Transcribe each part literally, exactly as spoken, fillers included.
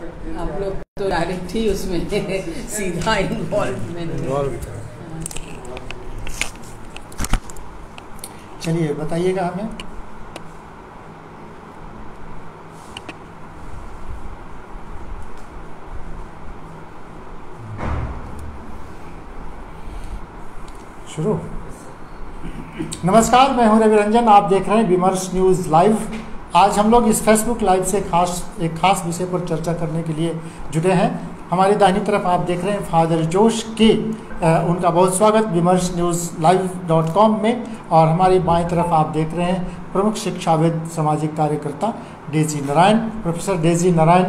आप लोग तो डायरेक्ट ही उसमें सीधा इन्वॉल्वमेंट। चलिए बताइएगा हमें। शुरू। नमस्कार, मैं हूं रवि रंजन, आप देख रहे हैं विमर्श न्यूज़ लाइव। आज हम लोग इस फेसबुक लाइव से खास एक खास विषय पर चर्चा करने के लिए जुटे हैं। हमारी दाहिनी तरफ आप देख रहे हैं फादर जोश के, उनका बहुत स्वागत विमर्श न्यूज़ लाइव डॉट कॉम में, और हमारी बाएं तरफ आप देख रहे हैं प्रमुख शिक्षाविद सामाजिक कार्यकर्ता D G Narayan. Professor D G Narayan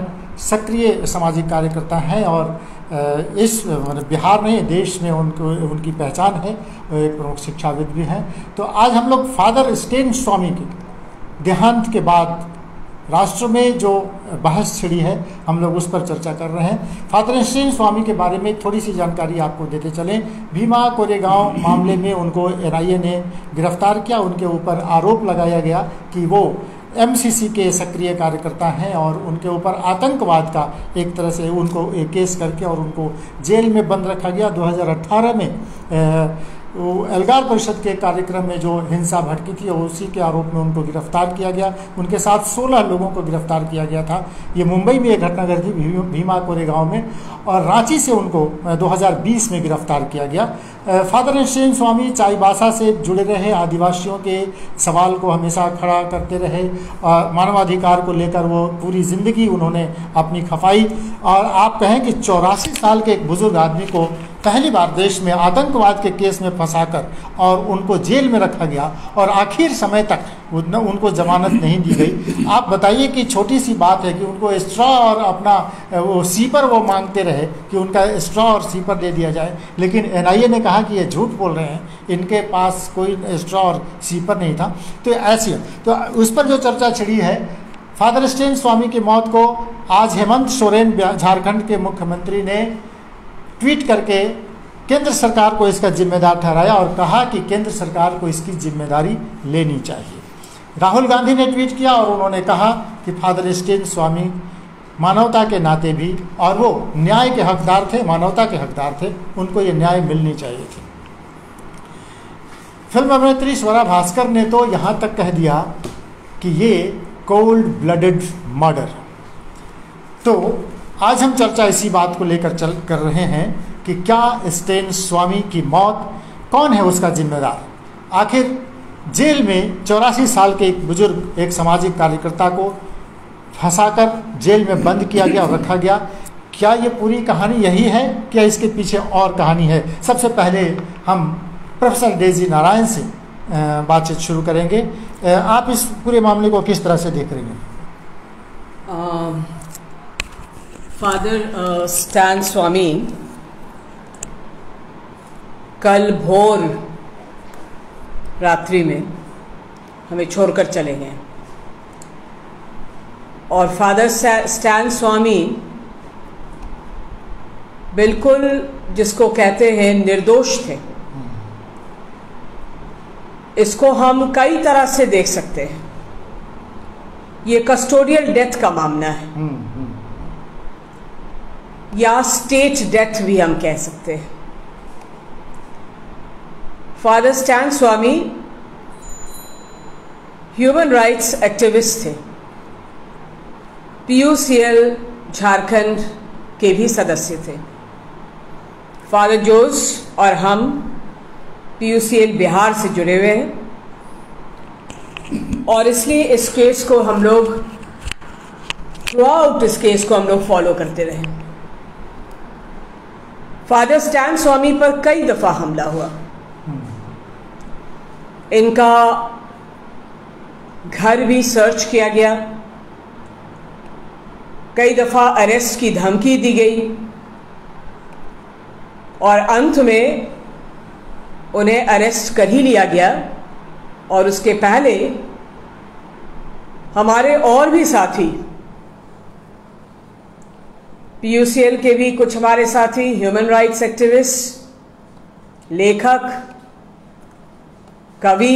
सक्रिय सामाजिक कार्यकर्ता हैं और इस मतलब बिहार में, देश में उनको उनकी पहचान है। एक प्रमुख शिक्षाविद भी हैं। तो आज हम लोग फादर स्टेन स्वामी के देहांत के बाद राष्ट्र में जो बहस छिड़ी है, हम लोग उस पर चर्चा कर रहे हैं। फादर स्टेन स्वामी के बारे में थोड़ी सी जानकारी आपको देते चलें। भीमा कोरेगांव मामले में उनको एनआईए ने गिरफ्तार किया। उनके ऊपर आरोप लगाया गया कि वो एमसीसी के सक्रिय कार्यकर्ता हैं और उनके ऊपर आतंकवाद का एक तरह से उनको एक केस करके और उनको जेल में बंद रखा गया। दो हज़ार अठारह में एल्गार परिषद के कार्यक्रम में जो हिंसा भड़की थी, उसी के आरोप में उनको गिरफ्तार किया गया। उनके साथ सोलह लोगों को गिरफ्तार किया गया था। ये मुंबई में एक घटना घटी भीमा कोरेगांव में, और रांची से उनको दो हज़ार बीस में गिरफ्तार किया गया। फादर स्टेन स्वामी चाईबासा से जुड़े रहे, आदिवासियों के सवाल को हमेशा खड़ा करते रहे, और मानवाधिकार को लेकर वो पूरी ज़िंदगी उन्होंने अपनी खपाई। और आप कहें कि चौरासी साल के एक बुज़ुर्ग आदमी को पहली बार देश में आतंकवाद के केस में फंसाकर और उनको जेल में रखा गया, और आखिर समय तक उनको जमानत नहीं दी गई। आप बताइए कि छोटी सी बात है कि उनको स्ट्रॉ और अपना वो सीपर वो मांगते रहे कि उनका स्ट्रॉ और सीपर दे दिया जाए, लेकिन एनआईए ने कहा कि ये झूठ बोल रहे हैं, इनके पास कोई स्ट्रॉ और सीपर नहीं था। तो ऐसी तो उस पर जो चर्चा छिड़ी है, फादर स्टेन स्वामी की मौत को आज हेमंत सोरेन झारखंड के मुख्यमंत्री ने ट्वीट करके केंद्र सरकार को इसका जिम्मेदार ठहराया और कहा कि केंद्र सरकार को इसकी जिम्मेदारी लेनी चाहिए। राहुल गांधी ने ट्वीट किया और उन्होंने कहा कि फादर स्टेन स्वामी मानवता के नाते भी, और वो न्याय के हकदार थे, मानवता के हकदार थे, उनको ये न्याय मिलनी चाहिए थी। फिल्म अभिनेत्री स्वरा भास्कर ने तो यहाँ तक कह दिया कि ये कोल्ड ब्लडेड मर्डर। तो आज हम चर्चा इसी बात को लेकर चल कर रहे हैं कि क्या स्टेन स्वामी की मौत, कौन है उसका जिम्मेदार? आखिर जेल में चौरासी साल के एक बुजुर्ग, एक सामाजिक कार्यकर्ता को फंसाकर जेल में बंद किया गया और रखा गया। क्या ये पूरी कहानी यही है या इसके पीछे और कहानी है? सबसे पहले हम प्रोफेसर डीजी नारायण से बातचीत शुरू करेंगे। आप इस पूरे मामले को किस तरह से देख रहे हैं? फादर स्टेन स्वामी कल भोर रात्रि में हमें छोड़कर चले गए, और फादर स्टेन स्वामी बिल्कुल जिसको कहते हैं निर्दोष थे। इसको हम कई तरह से देख सकते हैं। ये कस्टोडियल डेथ का मामला है, या स्टेट डेथ भी हम कह सकते हैं। Father stand Swamy human rights activist थे, पीयूसीएल झारखंड के भी सदस्य थे। फादर जोश और हम पीयूसीएल बिहार से जुड़े हुए हैं, और इसलिए इस केस को हम लोग थ्रू आउट इस केस को हम लोग फॉलो करते रहे। फादर स्टेन स्वामी पर कई दफ़ा हमला हुआ। इनका घर भी सर्च किया गया, कई दफ़ा अरेस्ट की धमकी दी गई, और अंत में उन्हें अरेस्ट कर ही लिया गया। और उसके पहले हमारे और भी साथी, पीयूसीएल के भी कुछ हमारे साथी, ह्यूमन राइट्स एक्टिविस्ट, लेखक, कवि,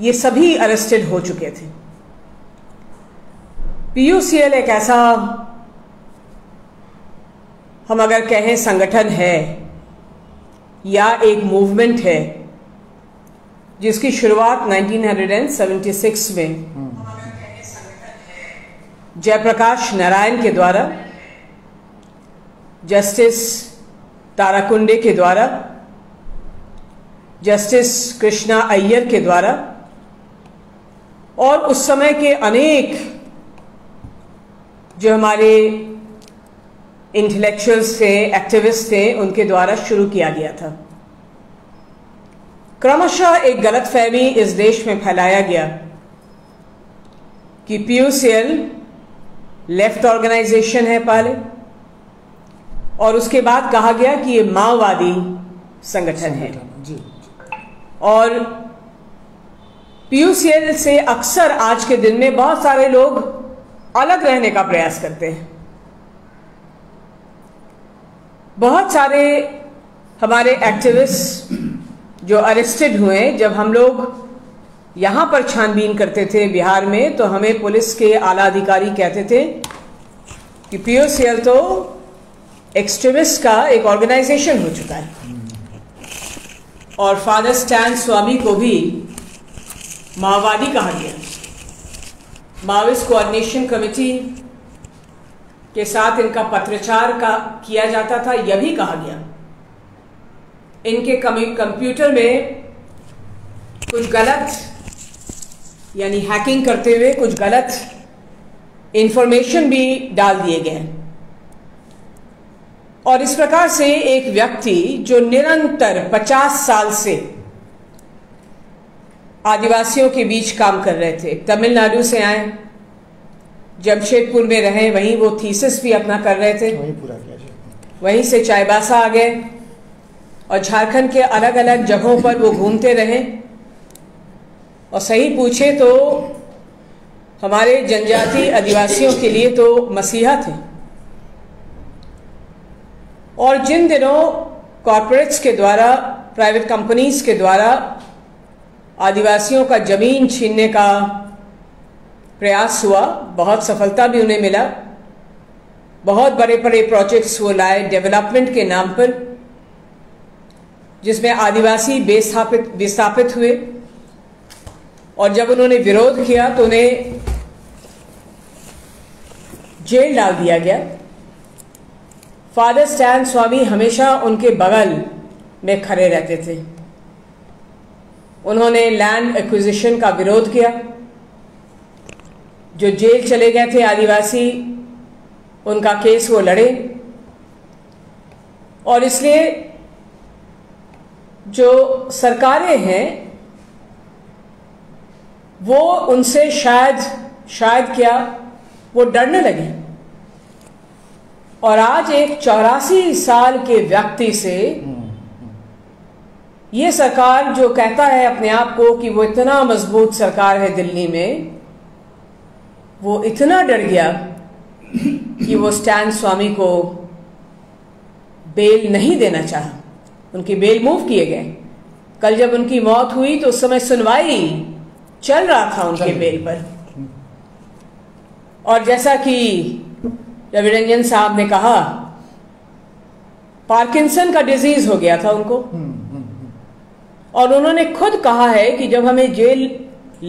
ये सभी अरेस्टेड हो चुके थे। पीयूसीएल एक ऐसा, हम अगर कहें संगठन है या एक मूवमेंट है, जिसकी शुरुआत नाइनटीन सेवेंटी सिक्स में जयप्रकाश नारायण के द्वारा, जस्टिस ताराकुंडे के द्वारा, जस्टिस कृष्णा अय्यर के द्वारा और उस समय के अनेक जो हमारे इंटेलेक्चुअल्स थे, एक्टिविस्ट थे, उनके द्वारा शुरू किया गया था। क्रमशः एक गलतफहमी इस देश में फैलाया गया कि पीयूसीएल लेफ्ट ऑर्गेनाइजेशन है पहले, और उसके बाद कहा गया कि ये माओवादी संगठन है। और पीयूसीएल से अक्सर आज के दिन में बहुत सारे लोग अलग रहने का प्रयास करते हैं। बहुत सारे हमारे एक्टिविस्ट जो अरेस्टेड हुए, जब हम लोग यहाँ पर छानबीन करते थे बिहार में, तो हमें पुलिस के आला अधिकारी कहते थे कि पीयूसीएल तो एक्सट्रीमिस्ट का एक ऑर्गेनाइजेशन हो चुका है, और फादर स्टेन स्वामी को भी माओवादी कहा गया। माओवादी कोऑर्डिनेशन कमेटी के साथ इनका पत्रचार का किया जाता था, यह भी कहा गया। इनके कंप्यूटर में कुछ गलत, यानी हैकिंग करते हुए कुछ गलत इंफॉर्मेशन भी डाल दिए गए, और इस प्रकार से एक व्यक्ति जो निरंतर पचास साल से आदिवासियों के बीच काम कर रहे थे, तमिलनाडु से आए, जमशेदपुर में रहे, वहीं वो थीसिस भी अपना कर रहे थे, वहीं पूरा किया, वहीं से चाईबासा आ गए और झारखंड के अलग अलग जगहों पर वो घूमते रहे। और सही पूछे तो हमारे जनजाति आदिवासियों के लिए तो मसीहा थे। और जिन दिनों कॉरपोरेट्स के द्वारा, प्राइवेट कंपनीज के द्वारा आदिवासियों का जमीन छीनने का प्रयास हुआ, बहुत सफलता भी उन्हें मिला, बहुत बड़े बड़े प्रोजेक्ट्स वो लाए डेवलपमेंट के नाम पर, जिसमें आदिवासी विस्थापित विस्थापित हुए, और जब उन्होंने विरोध किया तो उन्हें जेल डाल दिया गया। फादर स्टेन स्वामी हमेशा उनके बगल में खड़े रहते थे। उन्होंने लैंड एक्विजिशन का विरोध किया, जो जेल चले गए थे आदिवासी, उनका केस वो लड़े, और इसलिए जो सरकारें हैं वो उनसे शायद शायद क्या वो डरने लगी। और आज एक चौरासी साल के व्यक्ति से ये सरकार जो कहता है अपने आप को कि वो इतना मजबूत सरकार है दिल्ली में, वो इतना डर गया कि वो स्टेन स्वामी को बेल नहीं देना चाहा। उनकी बेल मूव किए गए। कल जब उनकी मौत हुई तो उस समय सुनवाई चल रहा था उनके बेल पर, और जैसा कि रवि रंजन साहब ने कहा, पार्किंसन का डिजीज हो गया था उनको, और उन्होंने खुद कहा है कि जब हमें जेल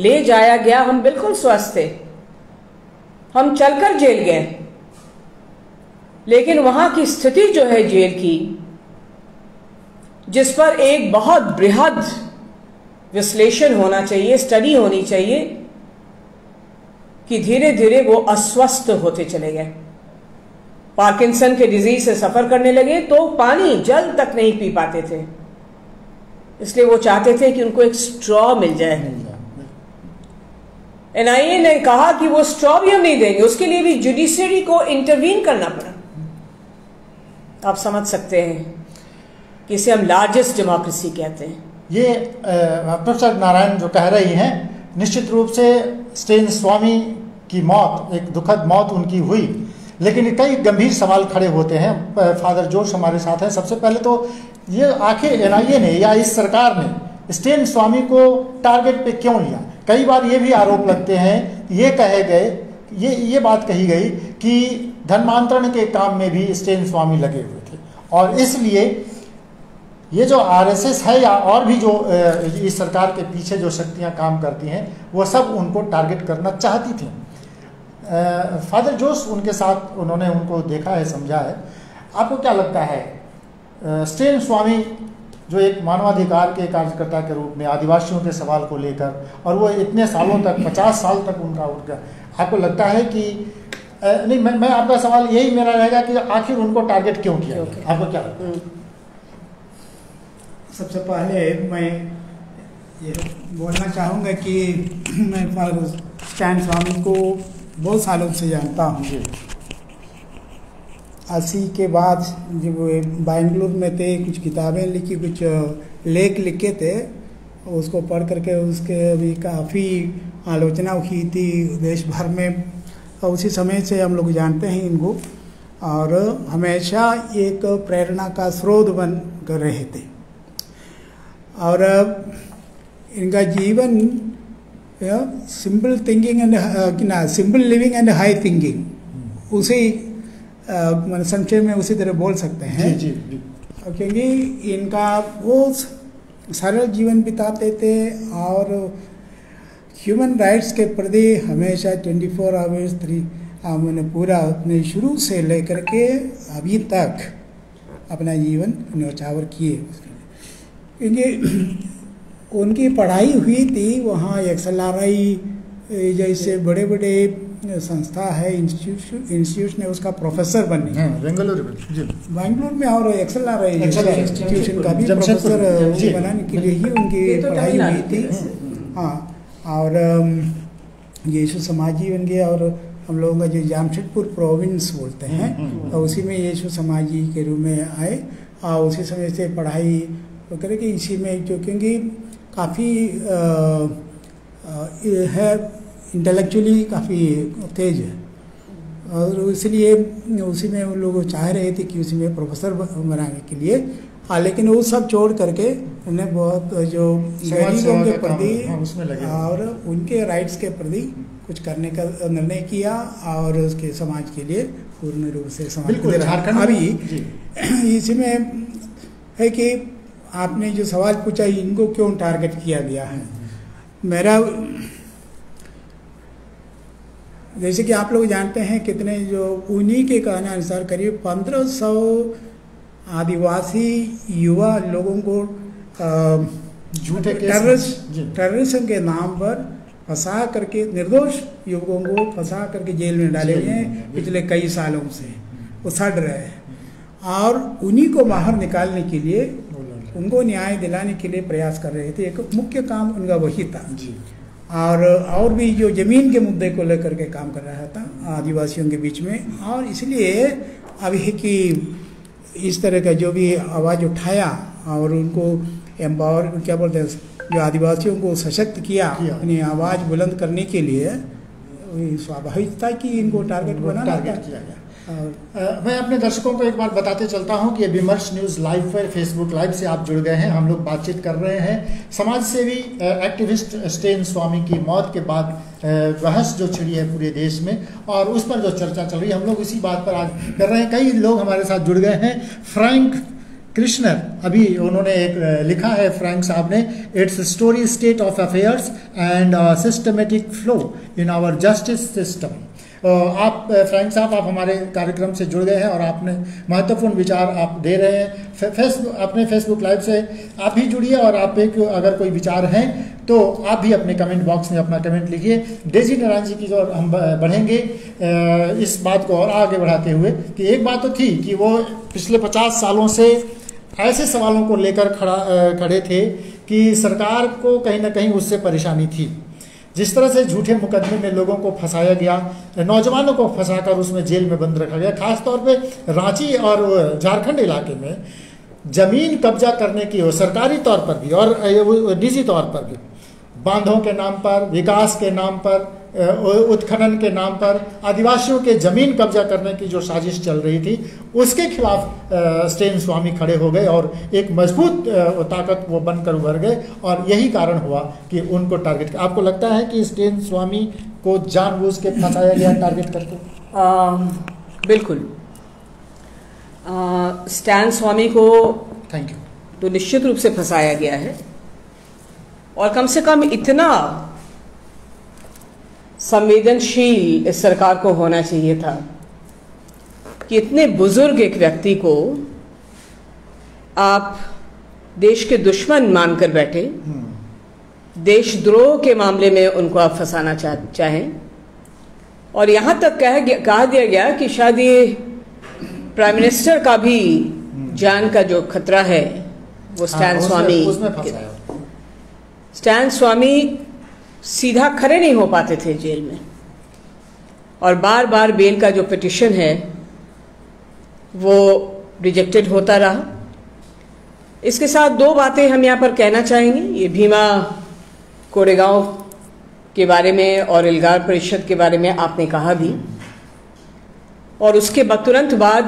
ले जाया गया हम बिल्कुल स्वस्थ थे, हम चलकर जेल गए, लेकिन वहां की स्थिति जो है जेल की, जिस पर एक बहुत बृहद विश्लेषण होना चाहिए, स्टडी होनी चाहिए, कि धीरे धीरे वो अस्वस्थ होते चले गए, पार्किंसन के डिजीज से सफर करने लगे, तो पानी जल तक नहीं पी पाते थे। इसलिए वो चाहते थे कि उनको एक स्ट्रॉ मिल जाए। एनआईए ने कहा कि वो स्ट्रॉ भी हम नहीं देंगे, उसके लिए भी जुडिशरी को इंटरवीन करना पड़ा। आप समझ सकते हैं कि इसे हम लार्जेस्ट डेमोक्रेसी कहते हैं। ये प्रोफेसर नारायण जो कह रही हैं, निश्चित रूप से स्टेन स्वामी की मौत, एक दुखद मौत उनकी हुई, लेकिन कई गंभीर सवाल खड़े होते हैं। फादर जोश हमारे साथ हैं। सबसे पहले तो ये आखिर एनआईए ने या इस सरकार ने स्टेन स्वामी को टारगेट पे क्यों लिया? कई बार ये भी आरोप लगते हैं, ये कहे गए ये ये बात कही गई कि धर्मांतरण के काम में भी स्टेन स्वामी लगे हुए थे, और इसलिए ये जो आरएसएस है या और भी जो इस सरकार के पीछे जो शक्तियां काम करती हैं वो सब उनको टारगेट करना चाहती थीं। फादर जोश उनके साथ, उन्होंने उनको देखा है, समझा है। आपको क्या लगता है स्टेन स्वामी जो एक मानवाधिकार के कार्यकर्ता के रूप में आदिवासियों के सवाल को लेकर, और वो इतने सालों तक पचास साल तक उनका उनका आपको लगता है कि नहीं, मैं मैं आपका सवाल यही मेरा रहेगा कि आखिर उनको टारगेट क्यों किया? okay. आपको क्या लगता है? सबसे पहले मैं ये बोलना चाहूँगा कि मैं फादर स्टेन स्वामी को बहुत सालों से जानता हूँ। अस्सी के बाद जब बेंगलुरु में थे, कुछ किताबें लिखी, कुछ लेख लिखे थे, उसको पढ़ करके उसके भी काफ़ी आलोचना हुई थी देश भर में। उसी समय से हम लोग जानते हैं इनको, और हमेशा एक प्रेरणा का स्रोत बन कर रहे थे। और इनका जीवन सिंपल थिंकिंग एंड ना simple living and high thinking, उसी मैंने संक्षेप में उसी तरह बोल सकते हैं। जी, जी, जी। क्योंकि इनका वो सरल जीवन बिताते थे, और ह्यूमन राइट्स के प्रति हमेशा ट्वेंटी फोर आवर्स थ्री मैंने पूरा अपने शुरू से लेकर के अभी तक अपना जीवन न्योछावर किए। क्योंकि उनकी पढ़ाई हुई थी वहाँ एक्स एल आर आई जैसे बड़े बड़े संस्था है, इंस्टीट्यूट इंस्टीट्यूट ने उसका प्रोफेसर बनी है बेंगलुरु बेंगलुरु में, और X L R I institution का भी प्रोफेसर बनाने के लिए ही उनकी पढ़ाई हुई थी। हाँ, और ये यीशु समाज जीवन के, और हम लोगों का जो जामशेदपुर प्रोविंस बोलते हैं, उसी में यीशु समाज जी के रूप में आए, और उसी समय से पढ़ाई वगैरह कि इसी में जो, क्योंकि काफ़ी है इंटेलेक्चुअली काफ़ी तेज है, और इसलिए उसी में वो लोग चाह रहे थे कि उसी में प्रोफेसर बनाने के लिए। हाँ, लेकिन वो सब छोड़ करके उन्हें बहुत जो गरीबों के प्रति और उनके राइट्स के प्रति कुछ करने का निर्णय किया, और उसके समाज के लिए पूर्ण रूप से समाज। अभी इसी में है कि आपने जो सवाल पूछा इनको क्यों टारगेट किया गया है, मेरा जैसे कि आप लोग जानते हैं कितने जो उन्हीं के कहने अनुसार करीब पंद्रह सौ आदिवासी युवा लोगों को झूठे टेररिज्म के नाम पर फंसा करके, निर्दोष युवकों को फंसा करके जेल में डाले गए हैं पिछले कई सालों से। वो सड़ रहे हैं, और उन्हीं को बाहर निकालने के लिए, उनको न्याय दिलाने के लिए प्रयास कर रहे थे। एक मुख्य काम उनका वही था। और और भी जो ज़मीन के मुद्दे को लेकर के काम कर रहा था आदिवासियों के बीच में, और इसलिए अभी कि इस तरह का जो भी आवाज़ उठाया और उनको एम्पावर, क्या बोलते हैं, जो आदिवासियों को सशक्त किया अपनी आवाज़ बुलंद करने के लिए, स्वाभाविक था कि इनको टारगेट बना टारगेट किया गया। और मैं अपने दर्शकों को एक बार बताते चलता हूं कि ये विमर्श न्यूज़ लाइव पर फेसबुक लाइव से आप जुड़ गए हैं। हम लोग बातचीत कर रहे हैं समाज सेवी एक्टिविस्ट स्टेन स्वामी की मौत के बाद बहस जो छिड़ी है पूरे देश में, और उस पर जो चर्चा चल रही है हम लोग उसी बात पर आज कर रहे हैं। कई लोग हमारे साथ जुड़ गए हैं। फ्रैंक कृष्णा, अभी उन्होंने एक लिखा है फ्रैंक साहब ने, it's story state of affairs and systematic flow in our justice system. आप फ्रैंक साहब, आप हमारे कार्यक्रम से जुड़ गए हैं और आपने महत्वपूर्ण विचार आप दे रहे हैं। फे, फेस अपने फेसबुक लाइव से आप भी जुड़िए, और आप पे अगर कोई विचार हैं तो आप भी अपने कमेंट बॉक्स में अपना कमेंट लिखिए। डीजी नारायण जी की जो हम बढ़ेंगे इस बात को और आगे बढ़ाते हुए कि एक बात तो थी कि वो पिछले पचास सालों से ऐसे सवालों को लेकर खड़ा खड़े थे कि सरकार को कहीं ना कहीं उससे परेशानी थी। जिस तरह से झूठे मुकदमे में लोगों को फंसाया गया, नौजवानों को फंसाकर उसमें जेल में बंद रखा गया, खासतौर पे रांची और झारखंड इलाके में जमीन कब्जा करने की हो, सरकारी तौर पर भी और निजी तौर पर भी, बांधों के नाम पर, विकास के नाम पर, उत्खनन के नाम पर आदिवासियों के जमीन कब्जा करने की जो साजिश चल रही थी, उसके खिलाफ स्टेन स्वामी खड़े हो गए और एक मजबूत ताकत वो बनकर उभर गए, और यही कारण हुआ कि उनको टारगेट। आपको लगता है कि स्टेन स्वामी को जानबूझ के फंसाया गया टारगेट करके? आ, बिल्कुल आ, स्टैन स्वामी को थैंक यू तो निश्चित रूप से फंसाया गया है, और कम से कम इतना संवेदनशील इस सरकार को होना चाहिए था कि इतने बुजुर्ग एक व्यक्ति को आप देश के दुश्मन मानकर बैठे, देशद्रोह के मामले में उनको आप फंसाना चाहें। और यहाँ तक कह कहा दिया गया कि शायद ये प्राइम मिनिस्टर का भी जान का जो खतरा है वो स्टैन स्वामी स्टैन स्वामी सीधा खड़े नहीं हो पाते थे जेल में, और बार बार बेल का जो पिटिशन है वो रिजेक्टेड होता रहा। इसके साथ दो बातें हम यहाँ पर कहना चाहेंगे, ये भीमा कोरेगांव के बारे में और एल्गार परिषद के बारे में आपने कहा भी, और उसके तुरंत बाद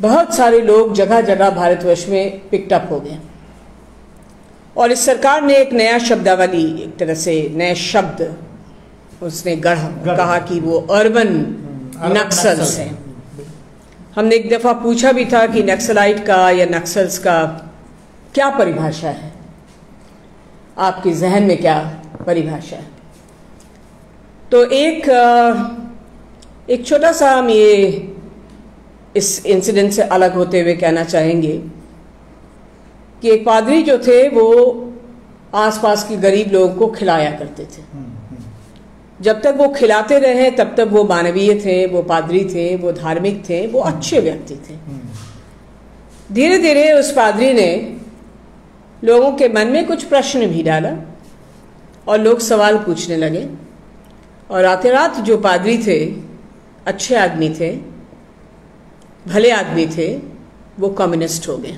बहुत सारे लोग जगह जगह भारतवर्ष में पिक्ड अप हो गए, और इस सरकार ने एक नया शब्दावली, एक तरह से नए शब्द उसने गढ़ा, कहा कि वो अर्बन नक्सल्स हैं। हमने एक दफ़ा पूछा भी था कि नक्सलाइट का या नक्सल्स का क्या परिभाषा है, आपके जहन में क्या परिभाषा है? तो एक एक छोटा सा हम ये इस इंसिडेंट से अलग होते हुए कहना चाहेंगे कि एक पादरी जो थे वो आसपास के गरीब लोगों को खिलाया करते थे। जब तक वो खिलाते रहे तब तक वो मानवीय थे, वो पादरी थे, वो धार्मिक थे, वो अच्छे व्यक्ति थे। धीरे धीरे उस पादरी ने लोगों के मन में कुछ प्रश्न भी डाला और लोग सवाल पूछने लगे, और रातों रात जो पादरी थे, अच्छे आदमी थे, भले आदमी थे, वो कम्युनिस्ट हो गए।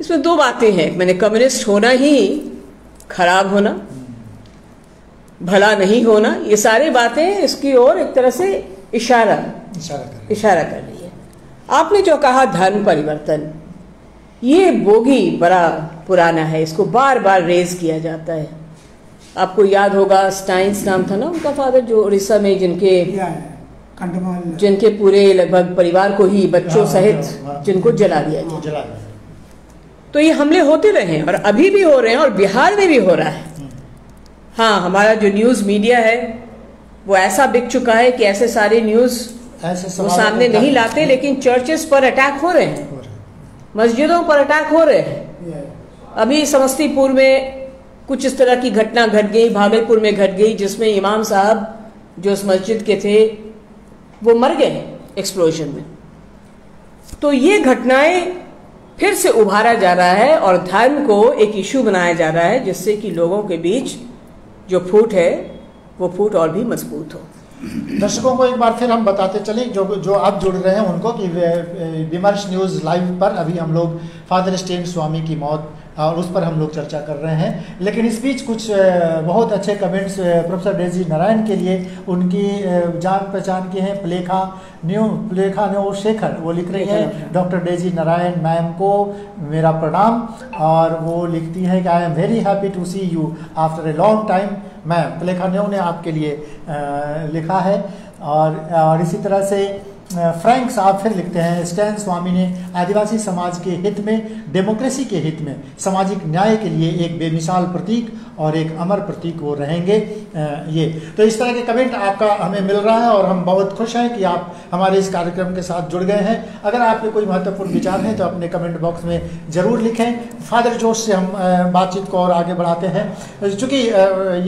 इसमें दो बातें हैं, मैंने कम्युनिस्ट होना ही खराब होना, भला नहीं होना, ये सारी बातें इसकी ओर एक तरह से इशारा इशारा कर इशारा कर रही है। आपने जो कहा धर्म परिवर्तन, ये बोगी बड़ा पुराना है, इसको बार बार रेज किया जाता है। आपको याद होगा स्टाइन्स नाम था ना उनका फादर, जो उड़ीसा में जिनके जिनके पूरे लगभग परिवार को ही बच्चों सहित जिनको जला दिया गया। तो ये हमले होते रहे हैं और अभी भी हो रहे हैं और बिहार में भी हो रहा है। हाँ, हमारा जो न्यूज़ मीडिया है वो ऐसा बिक चुका है कि ऐसे सारे न्यूज़ वो सामने नहीं लाते, लेकिन चर्चेस पर अटैक हो रहे हैं, मस्जिदों पर अटैक हो रहे हैं। अभी समस्तीपुर में कुछ इस तरह की घटना घट गई, भागलपुर में घट गई, जिसमें इमाम साहब जो उस मस्जिद के थे वो मर गए एक्सप्लोजन में। तो ये घटनाएं फिर से उभारा जा रहा है और धर्म को एक इशू बनाया जा रहा है, जिससे कि लोगों के बीच जो फूट है वो फूट और भी मजबूत हो। दर्शकों को एक बार फिर हम बताते चलें जो जो आप जुड़ रहे हैं उनको कि विमर्श न्यूज़ लाइव पर अभी हम लोग फादर स्टेन स्वामी की मौत और उस पर हम लोग चर्चा कर रहे हैं। लेकिन इस बीच कुछ बहुत अच्छे कमेंट्स प्रोफेसर डीजी नारायण के लिए, उनकी जान पहचान के हैं, पलेखा न्यू पलेखा न्यू शेखर, वो लिख रही हैं डॉक्टर डीजी नारायण मैम को मेरा प्रणाम, और वो लिखती हैं कि I am very happy to see you after a long time ma'am. पलेखा न्यू ने आपके लिए आ, लिखा है। और, और इसी तरह से फ्रैंक साहब फिर लिखते हैं स्टेन स्वामी ने आदिवासी समाज के हित में, डेमोक्रेसी के हित में, सामाजिक न्याय के लिए एक बेमिसाल प्रतीक और एक अमर प्रतीक वो रहेंगे। ये तो इस तरह के कमेंट आपका हमें मिल रहा है और हम बहुत खुश हैं कि आप हमारे इस कार्यक्रम के साथ जुड़ गए हैं। अगर आपके कोई महत्वपूर्ण विचार हैं तो अपने कमेंट बॉक्स में ज़रूर लिखें। फादर जोश से हम बातचीत को और आगे बढ़ाते हैं, चूँकि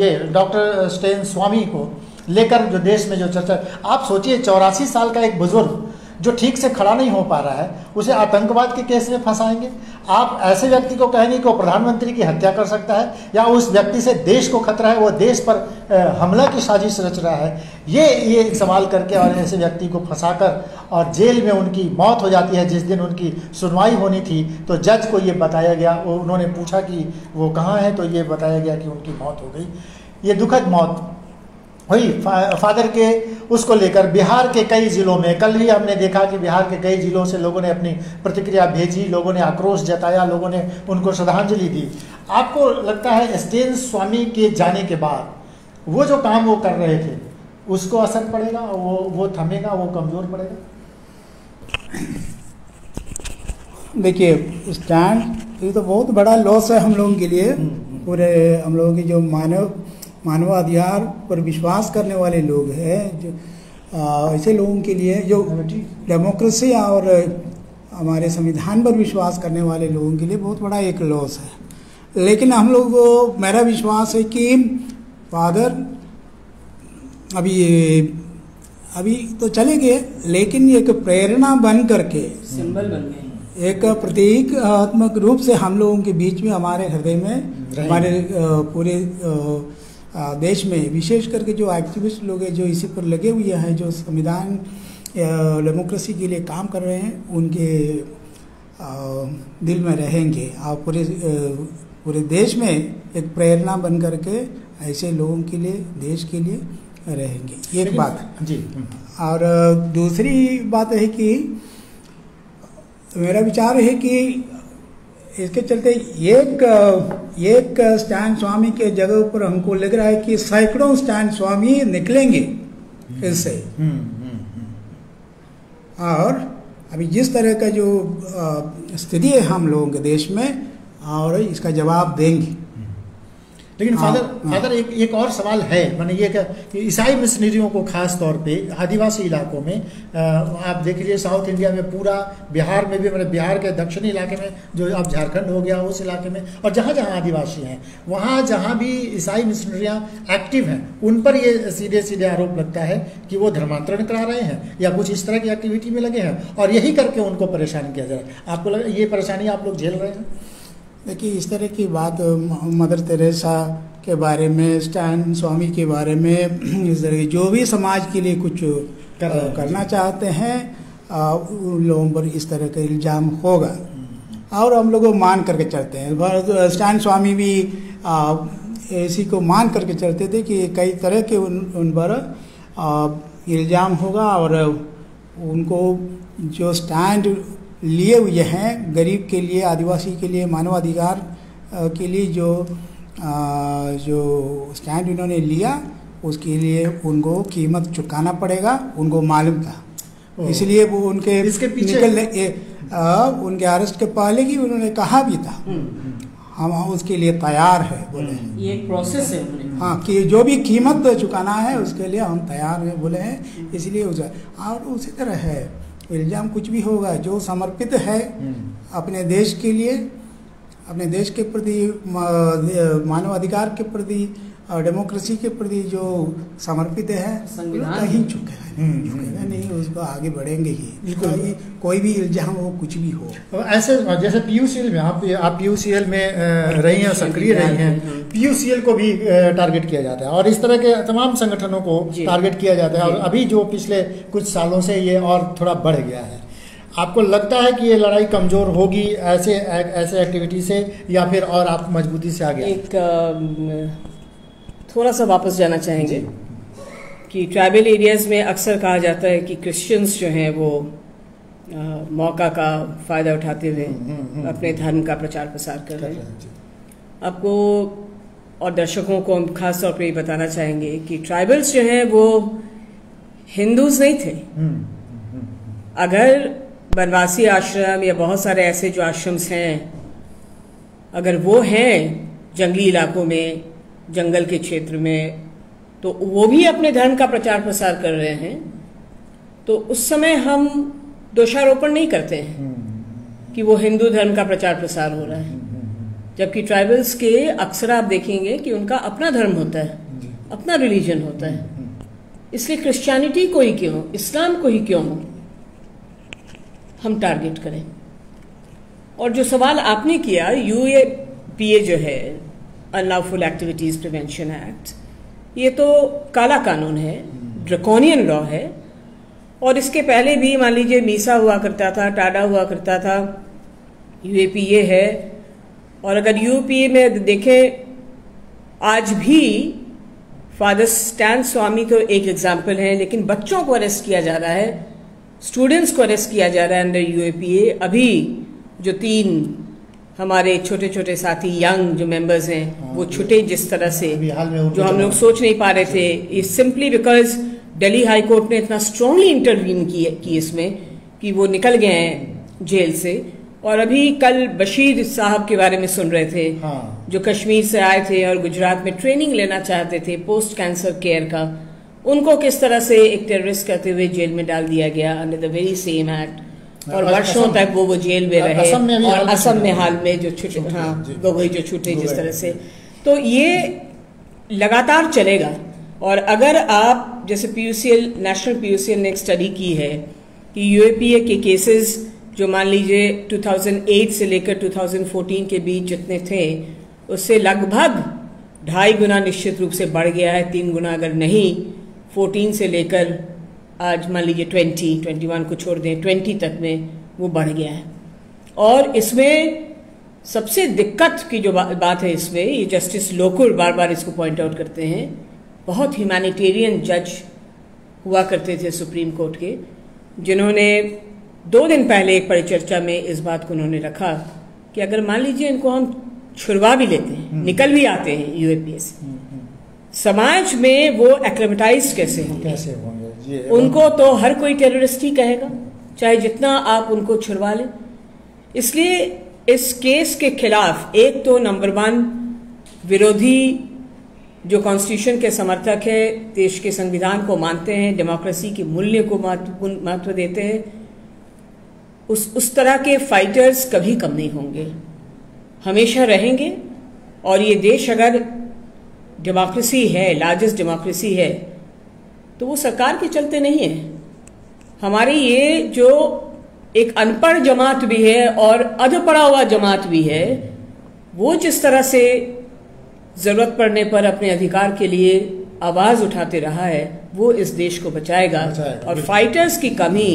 ये डॉक्टर स्टेन स्वामी को लेकर जो देश में जो चर्चा, आप सोचिए चौरासी साल का एक बुजुर्ग जो ठीक से खड़ा नहीं हो पा रहा है उसे आतंकवाद के केस में फंसाएंगे। आप ऐसे व्यक्ति को कहेंगे कि वो प्रधानमंत्री की हत्या कर सकता है, या उस व्यक्ति से देश को खतरा है, वो देश पर हमला की साजिश रच रहा है, ये ये सवाल करके और ऐसे व्यक्ति को फंसाकर और जेल में उनकी मौत हो जाती है। जिस दिन उनकी सुनवाई होनी थी तो जज को ये बताया गया, उन्होंने पूछा कि वो कहाँ है, तो ये बताया गया कि उनकी मौत हो गई। ये दुखद मौत वही फादर के उसको लेकर बिहार के कई ज़िलों में, कल ही हमने देखा कि बिहार के कई ज़िलों से लोगों ने अपनी प्रतिक्रिया भेजी, लोगों ने आक्रोश जताया, लोगों ने उनको श्रद्धांजलि दी। आपको लगता है स्टेन स्वामी के जाने के बाद वो जो काम वो कर रहे थे उसको असर पड़ेगा, वो वो थमेगा, वो कमज़ोर पड़ेगा। देखिए स्टैंड ये तो बहुत बड़ा लॉस है हम लोगों के लिए, पूरे हम लोगों के जो मानव मानवाधिकार पर विश्वास करने वाले लोग हैं, जो आ, ऐसे लोगों के लिए जो डेमोक्रेसी और हमारे संविधान पर विश्वास करने वाले लोगों के लिए बहुत बड़ा एक लॉस है। लेकिन हम लोग को, मेरा विश्वास है कि फादर अभी अभी तो चले गए, लेकिन एक प्रेरणा बन करके, सिंबल बन गए, एक प्रतीकात्मक रूप से हम लोगों के बीच में, हमारे हृदय में, हमारे पूरे देश में, विशेष करके जो एक्टिविस्ट लोग हैं जो इसी पर लगे हुए हैं, जो संविधान डेमोक्रेसी के लिए काम कर रहे हैं, उनके दिल में रहेंगे। और पूरे पूरे देश में एक प्रेरणा बन करके ऐसे लोगों के लिए, देश के लिए रहेंगे, एक बात जी। और दूसरी बात है कि मेरा विचार है कि इसके चलते एक एक स्टैंड स्वामी के जगह पर हमको लग रहा है कि सैकड़ों स्टैंड स्वामी निकलेंगे इससे। और अभी जिस तरह का जो स्थिति है हम लोगों के देश में, और इसका जवाब देंगे। लेकिन फादर फादर एक एक और सवाल है, मैंने ये कि ईसाई मिशनरियों को खास तौर पे आदिवासी इलाकों में, आप देख लीजिए साउथ इंडिया में, पूरा बिहार में भी, मतलब बिहार के दक्षिणी इलाके में, जो अब झारखंड हो गया उस इलाके में, और जहाँ जहाँ आदिवासी हैं वहाँ जहाँ भी ईसाई मिशनरियाँ एक्टिव हैं, उन पर ये सीधे सीधे आरोप लगता है कि वो धर्मांतरण करा रहे हैं या कुछ इस तरह की एक्टिविटी में लगे हैं, और यही करके उनको परेशान किया जा रहा है। आपको लग, ये परेशानी आप लोग झेल रहे हैं? देखिए इस तरह की बात मदर तेरेसा के बारे में, स्टैन स्वामी के बारे में, इस तरह जो भी समाज के लिए कुछ कर, करना चाहते हैं, उन लोगों पर इस तरह का इल्ज़ाम होगा, और हम लोग मान करके चलते हैं। स्टैन स्वामी भी इसी को मान करके चलते थे कि कई तरह के उन उन पर इल्ज़ाम होगा, और उनको जो स्टैंड लिए हुए हैं गरीब के लिए, आदिवासी के लिए, मानवाधिकार के लिए जो आ, जो स्टैंड इन्होंने लिया, उसके लिए उनको कीमत चुकाना पड़ेगा। उनको मालूम था, इसलिए वो उनके इसके पीछे निकलने, आ, उनके अरेस्ट के पहले ही उन्होंने कहा भी था हम उसके लिए तैयार है, बोले ये एक प्रोसेस है, हाँ, कि जो भी कीमत चुकाना है उसके लिए हम तैयार हैं, बोले हैं। इसलिए उसे, और उसी तरह है इल्ज़ाम, कुछ भी होगा जो समर्पित है अपने देश के लिए, अपने देश के प्रति, मानवाधिकार के प्रति, डेमोक्रेसी के प्रति जो समर्पित है, कहीं झुकेगा नहीं, नहीं उसको आगे बढ़ेंगे ही। बिल्कुल कोई भी इल्ज़ाम हो, कुछ भी हो। ऐसे जैसे पीयूसीएल में, आप आप पीयूसीएल में रही हैं, सक्रिय रही हैं, पीयूसीएल को भी टारगेट किया जाता है, और इस तरह के तमाम संगठनों को टारगेट किया जाता है, और अभी जो पिछले कुछ सालों से ये और थोड़ा बढ़ गया है। आपको लगता है कि ये लड़ाई कमज़ोर होगी ऐसे ऐसे एक्टिविटी से, या फिर और आप मजबूती से आगे? एक थोड़ा सा वापस जाना चाहेंगे कि ट्राइबल एरियाज़ में अक्सर कहा जाता है कि क्रिश्चियंस जो हैं वो आ, मौका का फ़ायदा उठाते हुए अपने धर्म का प्रचार प्रसार कर रहे हैं। आपको और दर्शकों को हम खास तौर पे ये बताना चाहेंगे कि ट्राइबल्स जो हैं वो हिंदूज नहीं थे। अगर बनवासी आश्रम या बहुत सारे ऐसे जो आश्रम्स हैं, अगर वो हैं जंगली इलाकों में, जंगल के क्षेत्र में, तो वो भी अपने धर्म का प्रचार प्रसार कर रहे हैं, तो उस समय हम दोषारोपण नहीं करते हैं कि वो हिंदू धर्म का प्रचार प्रसार हो रहा है, जबकि ट्राइबल्स के अक्सर आप देखेंगे कि उनका अपना धर्म होता है, अपना रिलीजन होता है। इसलिए क्रिश्चियनिटी को ही क्यों, इस्लाम को ही क्यों हम टारगेट करें। और जो सवाल आपने किया, यूएपीए जो है, अनलॉफुल एक्टिविटीज़ प्रिवेंशन एक्ट, ये तो काला कानून है, ड्रैकोनियन लॉ है, और इसके पहले भी मान लीजिए मीसा हुआ करता था, टाडा हुआ करता था, यूएपीए है। और अगर यूएपीए में देखें, आज भी फादर स्टेन स्वामी तो एक एग्जाम्पल है, लेकिन बच्चों को अरेस्ट किया जा रहा है, स्टूडेंट्स को अरेस्ट किया जा रहा है अंडर यूएपीए। अभी जो तीन हमारे छोटे छोटे साथी यंग जो मेंबर्स हैं वो छुटे जिस तरह से, जो हम लोग सोच नहीं पा रहे थे, is simply because Delhi high court ने इतना स्ट्रांगली इंटरवीन की इसमें कि वो निकल गए हैं जेल से। और अभी कल बशीर साहब के बारे में सुन रहे थे, हाँ। जो कश्मीर से आए थे और गुजरात में ट्रेनिंग लेना चाहते थे पोस्ट कैंसर केयर का, उनको किस तरह से एक टेररिस्ट करते हुए जेल में डाल दिया गया under the very same act, और वर्षों तक वो वो जेल में रहे। असम में, और असम में हाल में जो छुटे, हाँ वो वही जो छूटे जिस तरह से, तो ये लगातार चलेगा। और अगर आप जैसे पीयूसीएल, नेशनल पीयूसीएल ने एक स्टडी की है कि यूएपीए के केसेस जो मान लीजिए दो हज़ार आठ से लेकर दो हज़ार चौदह के बीच जितने थे, उससे लगभग ढाई गुना निश्चित रूप से बढ़ गया है, तीन गुना अगर नहीं, चौदह से लेकर आज मान लीजिए बीस, इक्कीस को छोड़ दें, बीस तक में वो बढ़ गया है। और इसमें सबसे दिक्कत की जो बा, बात है इसमें, ये जस्टिस लोकुर बार बार इसको पॉइंट आउट करते हैं, बहुत ह्यूमैनिटेरियन जज हुआ करते थे सुप्रीम कोर्ट के, जिन्होंने दो दिन पहले एक परिचर्चा में इस बात को उन्होंने रखा कि अगर मान लीजिए इनको हम छुड़वा भी लेते हैं, निकल भी आते हैं यूएपीए से, समाज में वो एक्लेमेटाइज कैसे कैसे होंगे? उनको तो हर कोई टेररिस्ट ही कहेगा, चाहे जितना आप उनको छुड़वा लें। इसलिए इस केस के खिलाफ एक तो नंबर वन विरोधी जो कॉन्स्टिट्यूशन के समर्थक है, देश के संविधान को मानते हैं, डेमोक्रेसी के मूल्य को महत्व देते हैं, उस उस तरह के फाइटर्स कभी कम नहीं होंगे, हमेशा रहेंगे। और ये देश अगर डेमोक्रेसी है, लार्जेस्ट डेमोक्रेसी है, तो वो सरकार के चलते नहीं है। हमारी ये जो एक अनपढ़ जमात भी है और अधपड़ा हुआ जमात भी है, वो जिस तरह से जरूरत पड़ने पर अपने अधिकार के लिए आवाज उठाते रहा है, वो इस देश को बचाएगा, बचाएगा। और फाइटर्स की कमी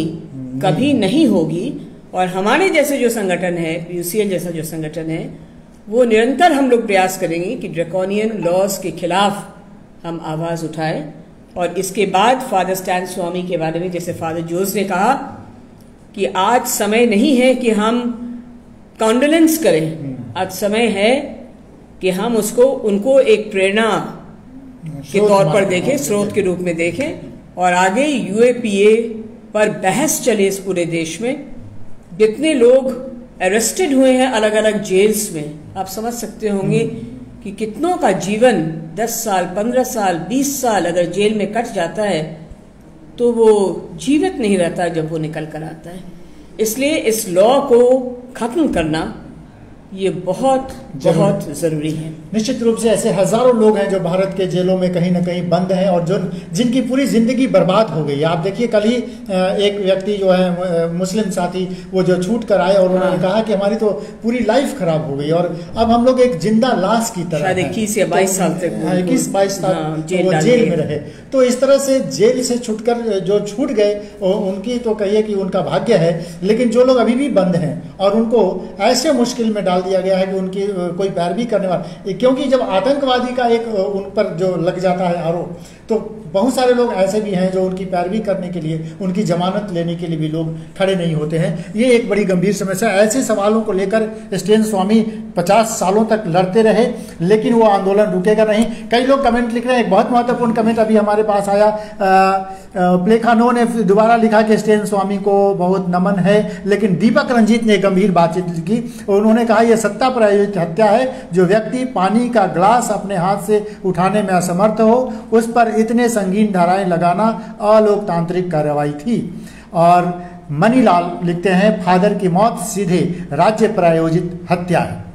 कभी नहीं होगी। और हमारे जैसे जो संगठन है, पीयूसीएल जैसा जो संगठन है, वो निरंतर हम लोग प्रयास करेंगे कि ड्रैकोनियन लॉज के खिलाफ हम आवाज उठाएं। और इसके बाद फादर स्टेन स्वामी के बारे में जैसे फादर जोश ने कहा कि आज समय नहीं है कि हम कॉन्डोलेंस करें, आज समय है कि हम उसको उनको एक प्रेरणा के तौर पर देखें, स्रोत के रूप में देखें, और आगे यूएपीए पर बहस चले इस पूरे देश में। जितने लोग अरेस्टेड हुए हैं अलग अलग जेल्स में, आप समझ सकते होंगे कि कितनों का जीवन दस साल, पंद्रह साल, बीस साल अगर जेल में कट जाता है तो वो जीवित नहीं रहता जब वो निकल कर आता है। इसलिए इस लॉ को खत्म करना ये बहुत बहुत जरूरी है। निश्चित रूप से ऐसे हजारों लोग हैं जो भारत के जेलों में कहीं ना कहीं बंद हैं और जो जिनकी पूरी जिंदगी बर्बाद हो गई। आप देखिए कल ही एक व्यक्ति जो है मुस्लिम साथी, वो जो छूट कर आए और उन्होंने कहा कि हमारी तो पूरी लाइफ खराब हो गई और अब हम लोग एक जिंदा लाश की तरह इक्कीस या बाईस साल तक इक्कीस बाईस साल जेल में रहे। तो इस तरह से जेल से छूट कर जो छूट गए उनकी तो कहिए कि उनका भाग्य है, लेकिन जो लोग अभी भी बंद हैं और उनको ऐसे मुश्किल में दिया गया है कि उनकी कोई पैरवी करने वाला, क्योंकि जब आतंकवादी का एक उन पर जो लग जाता है आरोप, तो बहुत सारे लोग ऐसे भी हैं जो उनकी पैरवी करने के लिए, उनकी जमानत लेने के लिए भी लोग खड़े नहीं होते हैं। ये एक बड़ी गंभीर समस्या। ऐसे सवालों को लेकर स्टेन स्वामी पचास सालों तक लड़ते रहे, लेकिन वो आंदोलन रुकेगा नहीं। कई लोग कमेंट लिख रहे हैं, एक बहुत महत्वपूर्ण कमेंट अभी हमारे पास आया, पलेखा न्यू ने दोबारा लिखा कि स्टेन स्वामी को बहुत नमन है, लेकिन दीपक रंजीत ने गंभीर बातचीत की। उन्होंने कहा यह सत्ता प्रायोजित हत्या है, जो व्यक्ति पानी का ग्लास अपने हाथ से उठाने में असमर्थ हो उस पर इतने संगीन धाराएं लगाना अलोकतांत्रिक कार्रवाई थी। और मणिलाल लिखते हैं फादर की मौत सीधे राज्य प्रायोजित हत्या है।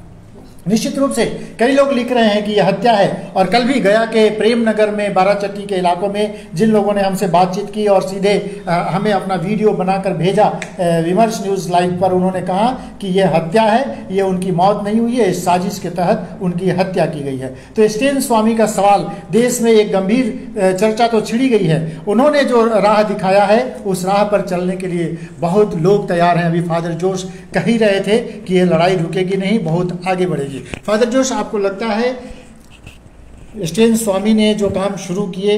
निश्चित रूप से कई लोग लिख रहे हैं कि यह हत्या है। और कल भी गया के प्रेम नगर में, बाराचट्टी के इलाकों में जिन लोगों ने हमसे बातचीत की और सीधे आ, हमें अपना वीडियो बनाकर भेजा आ, विमर्श न्यूज़ लाइव पर, उन्होंने कहा कि यह हत्या है, ये उनकी मौत नहीं हुई है, इस साजिश के तहत उनकी हत्या की गई है। तो स्टेन स्वामी का सवाल देश में एक गंभीर चर्चा तो छिड़ी गई है। उन्होंने जो राह दिखाया है उस राह पर चलने के लिए बहुत लोग तैयार हैं। अभी फादर जोश कह ही रहे थे कि यह लड़ाई रुकेगी नहीं, बहुत आगे बढ़ेगी। फादर जोश, आपको लगता है स्टेन स्वामी ने जो काम शुरू किए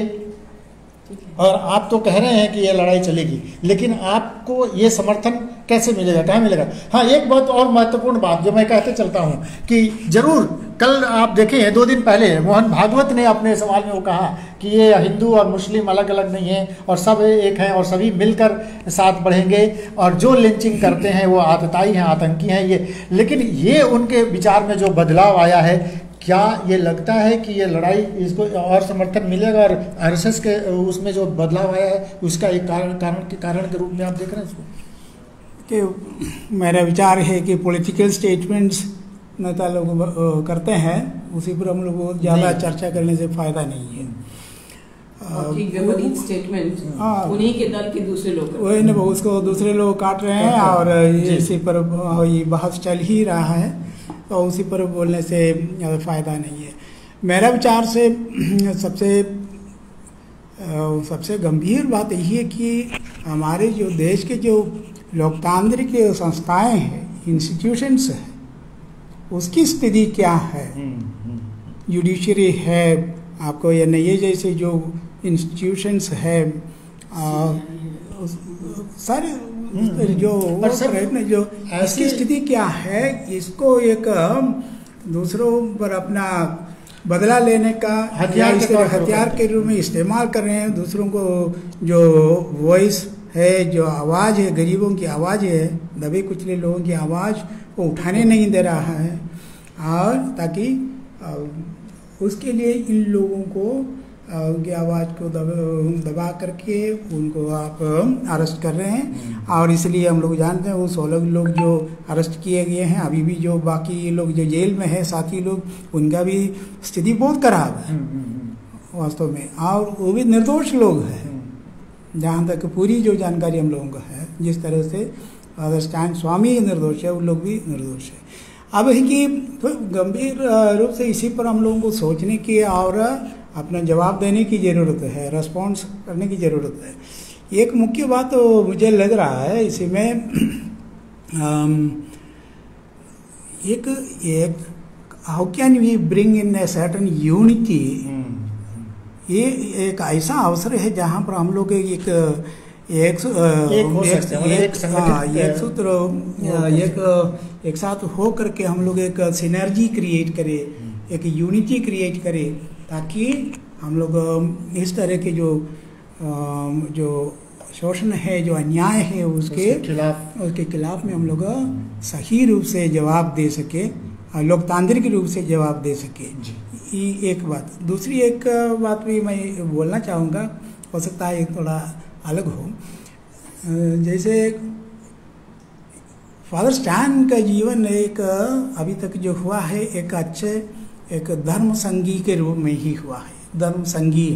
और आप तो कह रहे हैं कि ये लड़ाई चलेगी, लेकिन आपको ये समर्थन कैसे मिलेगा, कहाँ मिलेगा? हाँ, एक बहुत और महत्वपूर्ण बात जो मैं कहते चलता हूँ कि जरूर कल आप देखें, दो दिन पहले मोहन भागवत ने अपने सवाल में वो कहा कि ये हिंदू और मुस्लिम अलग अलग नहीं हैं और सब एक हैं और सभी मिलकर साथ बढ़ेंगे और जो लिंचिंग करते हैं वो आतताई हैं, आतंकी हैं ये। लेकिन ये उनके विचार में जो बदलाव आया है, क्या ये लगता है कि ये लड़ाई इसको और समर्थन मिलेगा? और आरएसएस के उसमें जो बदलाव आया है उसका एक कारण कारण के कारण के रूप में आप देख रहे हैं इसको? कि मेरा विचार है कि पॉलिटिकल स्टेटमेंट्स नेता लोग करते हैं, उसी पर हम लोग को ज़्यादा चर्चा करने से फायदा नहीं है। स्टेटमेंट उन्हीं के दल के दूसरे लोग वही ना, उसको दूसरे लोग काट रहे हैं और इसी पर ये बहस चल ही रहा है, तो उसी पर बोलने से फ़ायदा नहीं है। मेरा विचार से सबसे सबसे गंभीर बात यही है कि हमारे जो देश के जो लोकतांत्रिक संस्थाएं हैं, इंस्टीट्यूशंस हैं, उसकी स्थिति क्या है। जुडिशरी है, आपको एनआईए जैसे जो इंस्टीट्यूशंस है, सारे जो ना जो इसकी स्थिति क्या है, इसको एक दूसरों पर अपना बदला लेने का हथियार के हथियार के रूप में इस्तेमाल कर रहे हैं। दूसरों को जो वॉइस है, जो आवाज़ है, गरीबों की आवाज़ है, दबे कुचले लोगों की आवाज़ को उठाने नहीं दे रहा है, और ताकि उसके लिए इन लोगों को उनकी आवाज़ को दब, दबा करके उनको आप अरेस्ट कर रहे हैं। और इसलिए हम लोग जानते हैं वो सोलह लोग जो अरेस्ट किए गए हैं, अभी भी जो बाकी लोग जो जेल में हैं साथी लोग, उनका भी स्थिति बहुत खराब है वास्तव में, और वो भी निर्दोष लोग हैं। जहाँ तक पूरी जो जानकारी हम लोगों को है, जिस तरह से फादर स्टेन स्वामी निर्दोष है, वो लोग भी निर्दोष है। अब है कि तो गंभीर रूप से इसी पर हम लोगों को सोचने की और अपना जवाब देने की ज़रूरत है, रेस्पॉन्स करने की ज़रूरत है। एक मुख्य बात तो मुझे लग रहा है इसी में एक एक how can we bring in a certain unity, ये एक ऐसा अवसर है जहाँ पर हम लोग एक एक सूत्र एक एक साथ हो करके हम लोग एक सिनर्जी क्रिएट करें, एक यूनिटी क्रिएट करें, ताकि हम लोग इस तरह के जो जो शोषण है, जो अन्याय है, उसके खिलाफ उसके खिलाफ में हम लोग सही रूप से जवाब दे सके, लोकतांत्रिक रूप से जवाब दे सके। ये एक बात। दूसरी एक बात भी मैं बोलना चाहूँगा, हो सकता है थोड़ा अलग हो। जैसे फादर स्टेन का जीवन एक अभी तक जो हुआ है, एक अच्छे एक धर्म संगी के रूप में ही हुआ है। धर्म संगी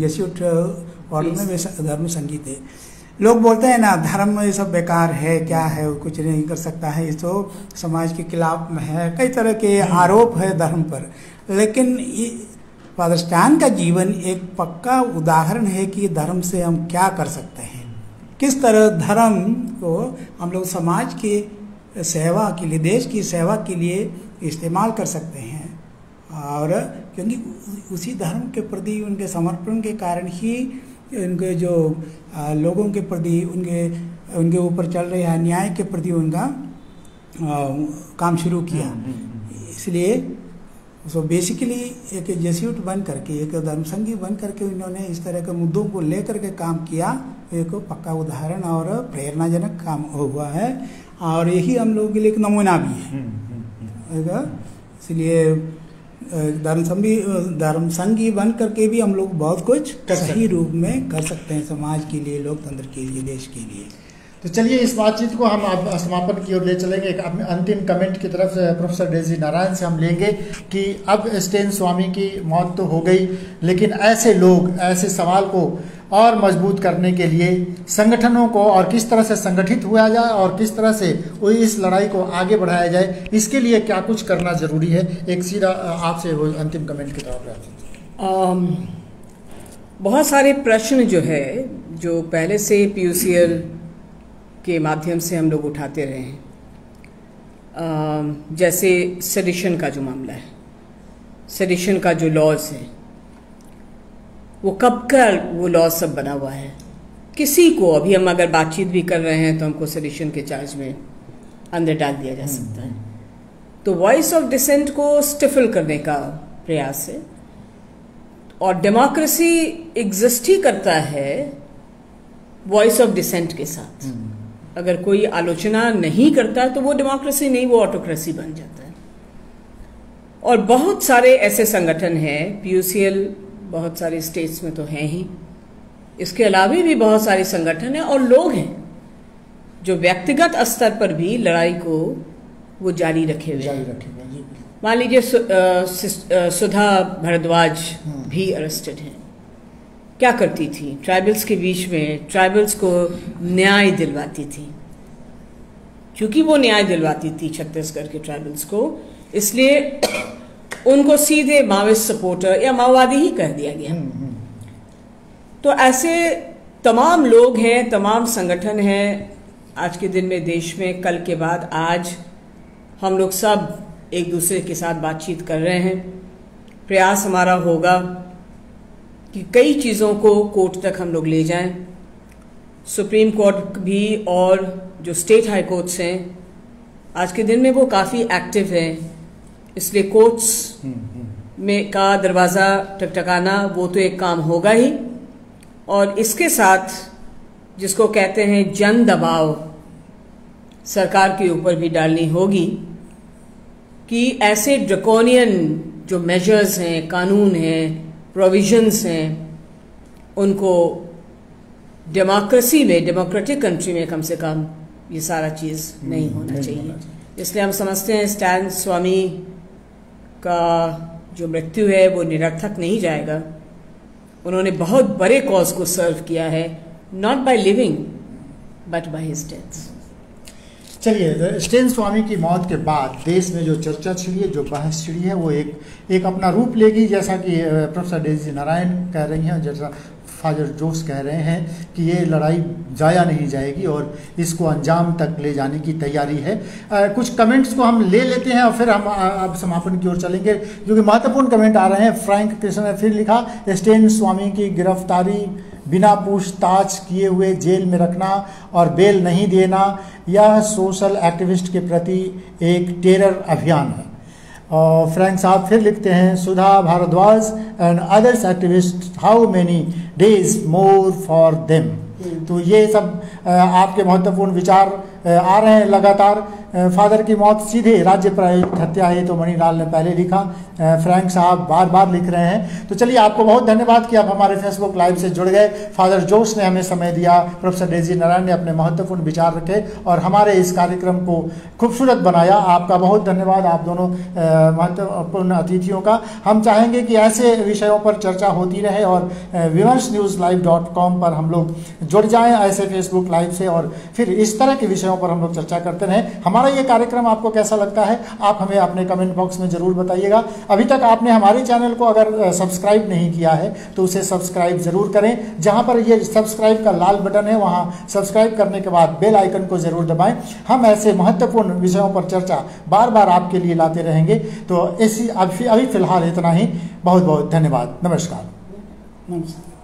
जैसे ऑर्डर में वैसा धर्म संगी थे। लोग बोलते हैं ना, धर्म में सब बेकार है, क्या है, कुछ नहीं कर सकता है, तो समाज के खिलाफ में है, कई तरह के आरोप है धर्म पर। लेकिन फादर स्टेन का जीवन एक पक्का उदाहरण है कि धर्म से हम क्या कर सकते हैं, किस तरह धर्म को हम लोग समाज के सेवा के लिए, देश की सेवा के लिए इस्तेमाल कर सकते हैं। और क्योंकि उसी धर्म के प्रति उनके समर्पण के कारण ही उनके जो लोगों के प्रति, उनके उनके ऊपर चल रहे अन्याय के प्रति उनका आ, काम शुरू किया। इसलिए सो बेसिकली एक जेस्यूट बन करके, एक धर्मसंगी बन करके उन्होंने इस तरह के मुद्दों को लेकर के काम किया। एक पक्का उदाहरण और प्रेरणाजनक काम हुआ है, और यही हम लोगों के लिए एक नमूना भी है। इसलिए धर्मसंगी धर्मसंगी बन करके भी हम लोग बहुत कुछ सही रूप में कर सकते हैं, समाज के लिए, लोकतंत्र के लिए, देश के लिए। तो चलिए, इस बातचीत को हम अब समापन की ओर ले चलेंगे। एक अंतिम कमेंट की तरफ प्रोफेसर डीजी नारायण से हम लेंगे कि अब स्टेन स्वामी की मौत तो हो गई, लेकिन ऐसे लोग ऐसे सवाल को और मजबूत करने के लिए संगठनों को और किस तरह से संगठित हुआ जाए और किस तरह से इस लड़ाई को आगे बढ़ाया जाए, इसके लिए क्या कुछ करना ज़रूरी है। एक सीधा आपसे वो अंतिम कमेंट की तरफ। बहुत सारे प्रश्न जो है, जो पहले से पीयूसीएल के माध्यम से हम लोग उठाते रहे हैं, आ, जैसे सेडिशन का जो मामला है, सेडिशन का जो लॉज है, वो कब का वो लॉ सब बना हुआ है। किसी को अभी हम अगर बातचीत भी कर रहे हैं तो हमको सडिशन के चार्ज में अंदर डाल दिया जा सकता है। तो वॉइस ऑफ डिसेंट को स्टिफल करने का प्रयास है, और डेमोक्रेसी एग्जिस्ट ही करता है वॉइस ऑफ डिसेंट के साथ। अगर कोई आलोचना नहीं करता तो वो डेमोक्रेसी नहीं, वो ऑटोक्रेसी बन जाता है। और बहुत सारे ऐसे संगठन हैं, पीयूसीएल बहुत सारे स्टेट्स में तो हैं ही, इसके अलावा भी बहुत सारे संगठन हैं और लोग हैं जो व्यक्तिगत स्तर पर भी लड़ाई को वो जारी रखे हुए हैं। मान लीजिए सु, सुधा भरद्वाज भी अरेस्टेड हैं। क्या करती थी? ट्राइबल्स के बीच में ट्राइबल्स को न्याय दिलवाती थी। क्योंकि वो न्याय दिलवाती थी छत्तीसगढ़ के ट्राइबल्स को, इसलिए उनको सीधे माओवादी सपोर्टर या माओवादी ही कह दिया गया। तो ऐसे तमाम लोग हैं, तमाम संगठन हैं आज के दिन में देश में। कल के बाद आज हम लोग सब एक दूसरे के साथ बातचीत कर रहे हैं। प्रयास हमारा होगा कि कई चीज़ों को कोर्ट तक हम लोग ले जाएं, सुप्रीम कोर्ट भी, और जो स्टेट हाई कोर्ट्स हैं आज के दिन में वो काफ़ी एक्टिव हैं, इसलिए कोर्ट्स में का दरवाज़ा टकटकाना वो तो एक काम होगा ही, और इसके साथ जिसको कहते हैं जन दबाव सरकार के ऊपर भी डालनी होगी कि ऐसे ड्रैकोनियन जो मेजर्स हैं, कानून हैं, प्रोविजंस हैं, उनको डेमोक्रेसी में, डेमोक्रेटिक कंट्री में कम से कम ये सारा चीज़ नहीं होना चाहिए। इसलिए हम समझते हैं स्टेन स्वामी का जो मृत्यु है वो निरर्थक नहीं जाएगा। उन्होंने बहुत बड़े कॉज को सर्व किया है, not by living but by his death. चलिए, स्टेन स्वामी की मौत के बाद देश में जो चर्चा छिड़ी है, जो बहस छिड़ी है, वो एक एक अपना रूप लेगी। जैसा कि प्रोफेसर डीजी नारायण कह रही हैं, जैसा फादर जोश कह रहे हैं कि ये लड़ाई जाया नहीं जाएगी और इसको अंजाम तक ले जाने की तैयारी है। आ, कुछ कमेंट्स को हम ले लेते हैं और फिर हम अब समापन की ओर चलेंगे, जो कि महत्वपूर्ण कमेंट आ रहे हैं। फ्रैंक कृष्णा ने फिर लिखा, स्टेन स्वामी की गिरफ्तारी बिना पूछताछ किए हुए जेल में रखना और बेल नहीं देना, यह सोशल एक्टिविस्ट के प्रति एक टेरर अभियान है। और फ्रैंक साहब फिर लिखते हैं, Sudha Bharadwaj and others activist, how many days more for them. तो ये सब आपके महत्वपूर्ण विचार आ रहे हैं लगातार। फादर की मौत सीधे राज्य प्रायोजित हत्या है, तो मणिलाल ने पहले लिखा, फ्रैंक साहब बार बार लिख रहे हैं। तो चलिए, आपको बहुत धन्यवाद कि आप हमारे फेसबुक लाइव से जुड़ गए। फादर जोश ने हमें समय दिया, प्रोफेसर डीजी नारायण ने अपने महत्वपूर्ण विचार रखे और हमारे इस कार्यक्रम को खूबसूरत बनाया। आपका बहुत धन्यवाद, आप दोनों महत्वपूर्ण अतिथियों का। हम चाहेंगे कि ऐसे विषयों पर चर्चा होती रहे और विमर्श न्यूज़ लाइव डॉट कॉम पर हम लोग जुड़ जाएँ ऐसे फेसबुक लाइव से, और फिर इस तरह के विषयों पर हम लोग चर्चा करते रहें। हमारा ये कार्यक्रम आपको कैसा लगता है, आप हमें अपने कमेंट बॉक्स में ज़रूर बताइएगा। अभी तक आपने हमारे चैनल को अगर सब्सक्राइब नहीं किया है तो उसे सब्सक्राइब ज़रूर करें। जहाँ पर ये सब्सक्राइब का लाल बटन है, वहाँ सब्सक्राइब करने के बाद बेल आइकन को ज़रूर दबाएं। हम ऐसे महत्वपूर्ण विषयों पर चर्चा बार बार आपके लिए लाते रहेंगे। तो इसी अभी अभी फ़िलहाल इतना ही। बहुत बहुत धन्यवाद। नमस्कार।